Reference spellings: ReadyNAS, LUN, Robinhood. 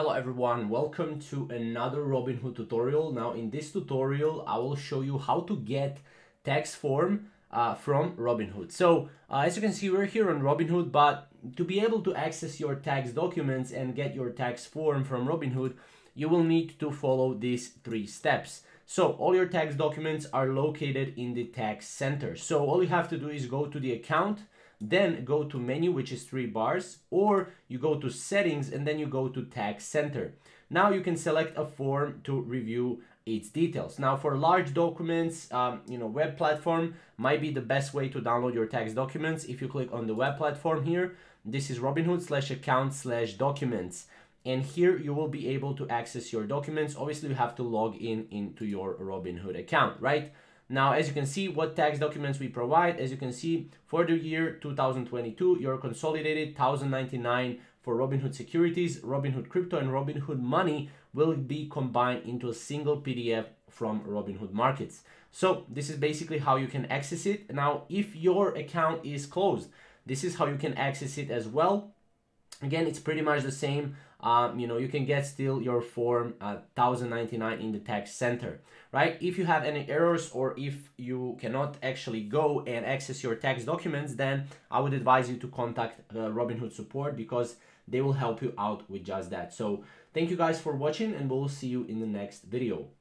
Hello everyone, welcome to another Robinhood tutorial. Now in this tutorial I will show you how to get tax form from Robinhood. So as you can see, we're here on Robinhood, but to be able to access your tax documents and get your tax form from Robinhood, you will need to follow these three steps. So all your tax documents are located in the tax center. So all you have to do is go to the account, then go to menu, which is three bars, or you go to settings and then you go to tax center. Now you can select a form to review its details. Now for large documents, web platform might be the best way to download your tax documents. If you click on the web platform here, this is Robinhood/account/documents. And here you will be able to access your documents. Obviously you have to log in into your Robinhood account, right? Now, as you can see, what tax documents we provide, as you can see, for the year 2022, your consolidated 1,099 for Robinhood Securities, Robinhood Crypto, and Robinhood Money will be combined into a single PDF from Robinhood Markets. So this is basically how you can access it. Now, if your account is closed, this is how you can access it as well. Again, it's pretty much the same. You can get still your form 1099 in the tax center, right? If you have any errors or if you cannot actually go and access your tax documents, then I would advise you to contact Robinhood support, because they will help you out with just that. So thank you guys for watching, and we'll see you in the next video.